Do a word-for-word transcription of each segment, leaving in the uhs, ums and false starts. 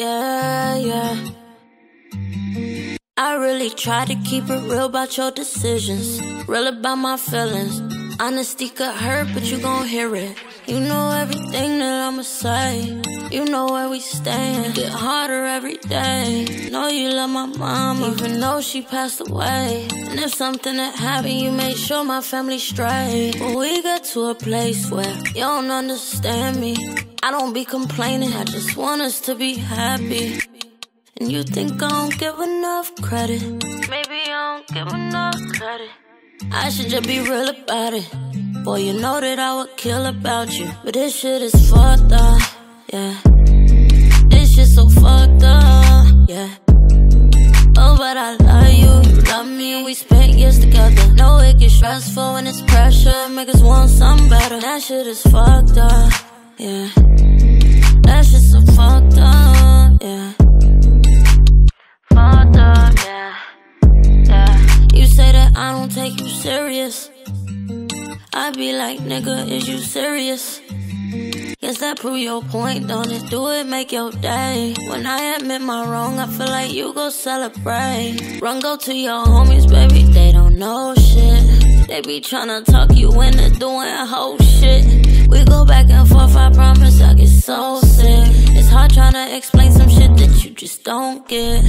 yeah, yeah. I really try to keep it real about your decisions, real about my feelings. Honesty could hurt, but you gon' hear it. You know everything that I'ma say. You know where we stand. Get harder every day. Know you love my mama, even though she passed away. And if something that happened, you made sure my family's straight. But we got to a place where you don't understand me. I don't be complaining, I just want us to be happy. And you think I don't give enough credit. Maybe I don't give enough credit. I should just be real about it. Boy, you know that I would kill about you. But this shit is fucked up, yeah. This shit so fucked up, yeah. Oh, but I love you, you love me. We spent years together. Know it gets stressful when it's pressure. Make us want something better. That shit is fucked up, yeah. That shit so fucked up, yeah. Fucked up, yeah. You say that I don't take you serious. I be like, nigga, is you serious? Guess that prove your point, don't it? Do it, make your day. When I admit my wrong, I feel like you go celebrate. Run, go to your homies, baby, they don't know shit. They be tryna talk you into doing whole shit. We go back and forth, I promise I get so sick. It's hard tryna explain some shit that you just don't get.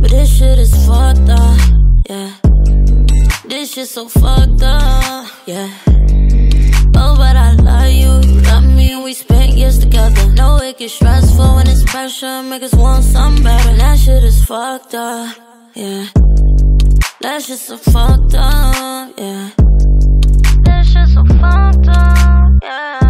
But this shit is fucked up, yeah. This shit so fucked up, yeah. Oh, but I love you, you love me. We spent years together. Know it gets stressful when it's pressure. Make us want something better. That shit is fucked up, yeah. That shit so fucked up, yeah. That shit so fucked up, yeah.